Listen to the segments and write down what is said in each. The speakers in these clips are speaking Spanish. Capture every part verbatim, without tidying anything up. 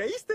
caíste.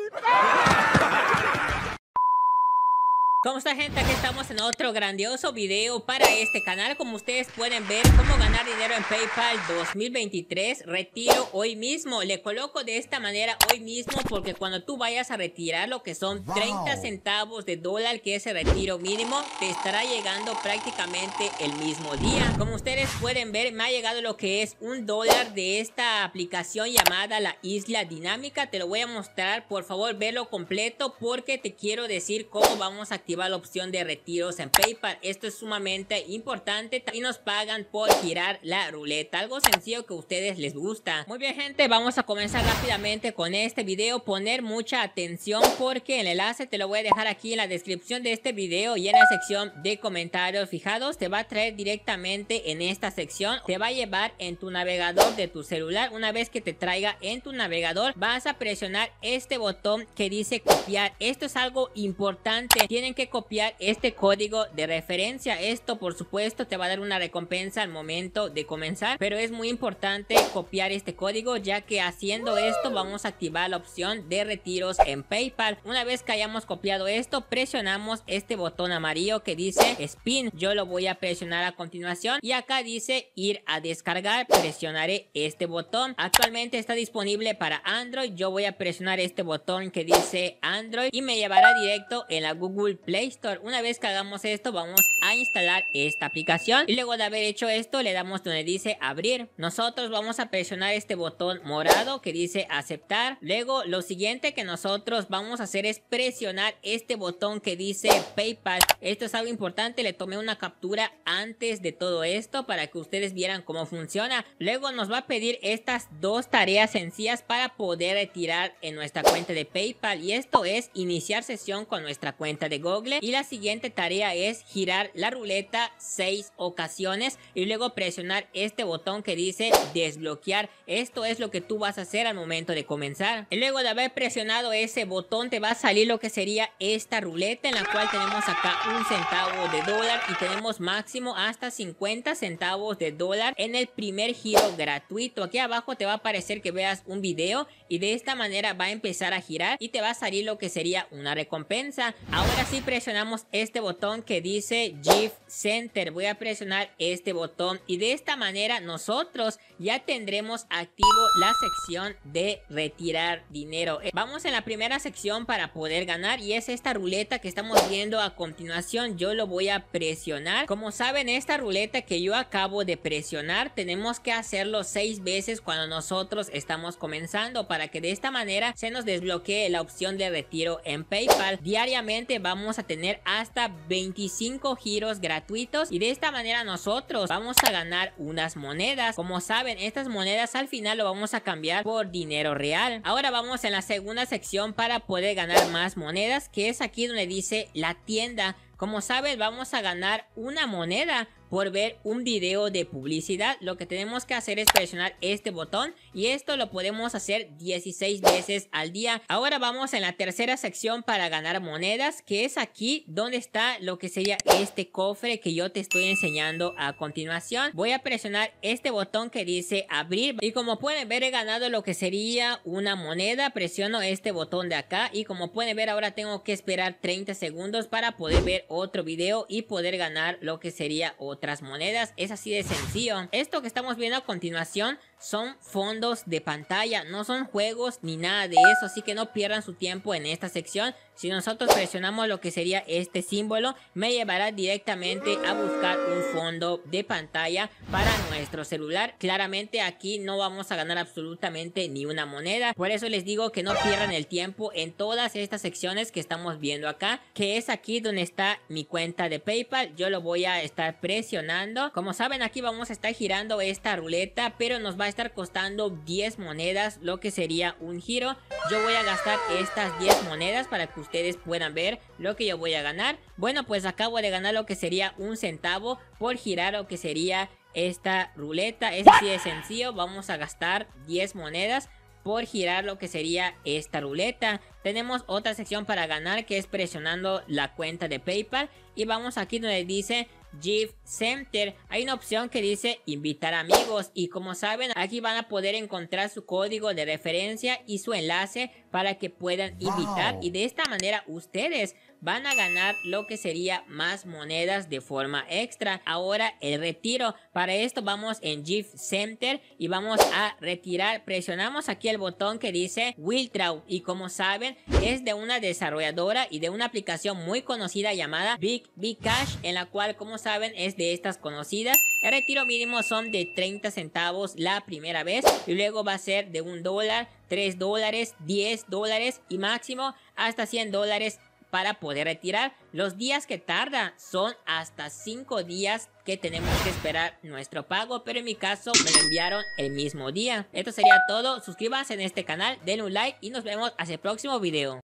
¿Cómo está, gente? Aquí estamos en otro grandioso video para este canal. Como ustedes pueden ver, cómo ganar dinero en PayPal dos mil veintitrés. Retiro hoy mismo. Le coloco de esta manera hoy mismo, porque cuando tú vayas a retirar lo que son treinta centavos de dólar, que es el retiro mínimo, te estará llegando prácticamente el mismo día. Como ustedes pueden ver, me ha llegado lo que es un dólar de esta aplicación llamada La Isla Dinámica. Te lo voy a mostrar. Por favor, verlo completo, porque te quiero decir cómo vamos a activar la opción de retiros en PayPal. Esto es sumamente importante. También nos pagan por girar la ruleta, algo sencillo que a ustedes les gusta. Muy bien, gente, vamos a comenzar rápidamente con este video. Poner mucha atención, porque el enlace te lo voy a dejar aquí en la descripción de este video, y en la sección de comentarios fijados te va a traer directamente en esta sección. Te va a llevar en tu navegador de tu celular. Una vez que te traiga en tu navegador, vas a presionar este botón que dice copiar. Esto es algo importante. Tienen que copiar este código de referencia. Esto, por supuesto, te va a dar una recompensa al momento de comenzar, pero es muy importante copiar este código, ya que haciendo esto vamos a activar la opción de retiros en PayPal. Una vez que hayamos copiado esto, presionamos este botón amarillo que dice Spin. Yo lo voy a presionar a continuación, y acá dice ir a descargar. Presionaré este botón. Actualmente está disponible para Android. Yo voy a presionar este botón que dice Android, y me llevará directo en la Google Play Play Store. Una vez que hagamos esto, vamos a instalar esta aplicación, y luego de haber hecho esto, le damos donde dice abrir. Nosotros vamos a presionar este botón morado que dice aceptar. Luego, lo siguiente que nosotros vamos a hacer es presionar este botón que dice PayPal. Esto es algo importante. Le tomé una captura antes de todo esto para que ustedes vieran cómo funciona. Luego nos va a pedir estas dos tareas sencillas para poder retirar en nuestra cuenta de PayPal, y esto es iniciar sesión con nuestra cuenta de Google. Y la siguiente tarea es girar la ruleta seis ocasiones, y luego presionar este botón que dice desbloquear. Esto es lo que tú vas a hacer al momento de comenzar. Y luego de haber presionado ese botón, te va a salir lo que sería esta ruleta, en la cual tenemos acá un centavo de dólar, y tenemos máximo hasta cincuenta centavos de dólar en el primer giro gratuito. Aquí abajo te va a aparecer que veas un video, y de esta manera va a empezar a girar, y te va a salir lo que sería una recompensa. Ahora sí, presionamos este botón que dice GIF Center. Voy a presionar este botón, y de esta manera nosotros ya tendremos activo la sección de retirar dinero. Vamos en la primera sección para poder ganar, y es esta ruleta que estamos viendo a continuación. Yo lo voy a presionar. Como saben, esta ruleta que yo acabo de presionar, tenemos que hacerlo seis veces cuando nosotros estamos comenzando, para que de esta manera se nos desbloquee la opción de retiro en PayPal. Diariamente vamos a tener hasta veinticinco giros gratuitos, y de esta manera nosotros vamos a ganar unas monedas. Como saben, estas monedas al final lo vamos a cambiar por dinero real. Ahora vamos en la segunda sección para poder ganar más monedas, que es aquí donde dice la tienda. Como saben, vamos a ganar una moneda por ver un video de publicidad. Lo que tenemos que hacer es presionar este botón, y esto lo podemos hacer dieciséis veces al día. Ahora vamos en la tercera sección para ganar monedas, que es aquí donde está lo que sería este cofre que yo te estoy enseñando a continuación. Voy a presionar este botón que dice abrir, y como pueden ver, he ganado lo que sería una moneda. Presiono este botón de acá, y como pueden ver, ahora tengo que esperar treinta segundos para poder ver otro video y poder ganar lo que sería otro otras monedas. Es así de sencillo. Esto que estamos viendo a continuación son fondos de pantalla, no son juegos ni nada de eso, así que no pierdan su tiempo en esta sección. Si nosotros presionamos lo que sería este símbolo, me llevará directamente a buscar un fondo de pantalla para nuestro celular. Claramente aquí no vamos a ganar absolutamente ni una moneda, por eso les digo que no pierdan el tiempo en todas estas secciones que estamos viendo acá, que es aquí donde está mi cuenta de PayPal. Yo lo voy a estar presionando. Como saben, aquí vamos a estar girando esta ruleta, pero nos va a estar costando diez monedas, lo que sería un giro. Yo voy a gastar estas diez monedas para que ustedes puedan ver lo que yo voy a ganar. Bueno, pues acabo de ganar lo que sería un centavo por girar lo que sería esta ruleta. Es así de sencillo. Vamos a gastar diez monedas por girar lo que sería esta ruleta. Tenemos otra sección para ganar, que es presionando la cuenta de PayPal, y vamos aquí donde dice GIF Center. Hay una opción que dice invitar amigos, y como saben, aquí van a poder encontrar su código de referencia y su enlace para que puedan invitar. Wow. Y de esta manera ustedes van a ganar lo que sería más monedas de forma extra. Ahora el retiro. Para esto vamos en GIF Center y vamos a retirar. Presionamos aquí el botón que dice Withdraw. Y como saben, es de una desarrolladora y de una aplicación muy conocida llamada Big Big Cash, en la cual, como saben, es de estas conocidas. El retiro mínimo son de treinta centavos la primera vez y luego va a ser de un dólar, tres dólares, diez dólares y máximo hasta cien dólares. Para poder retirar, los días que tarda son hasta cinco días que tenemos que esperar nuestro pago, pero en mi caso me lo enviaron el mismo día. Esto sería todo. Suscríbanse en este canal, denle un like y nos vemos hasta el próximo video.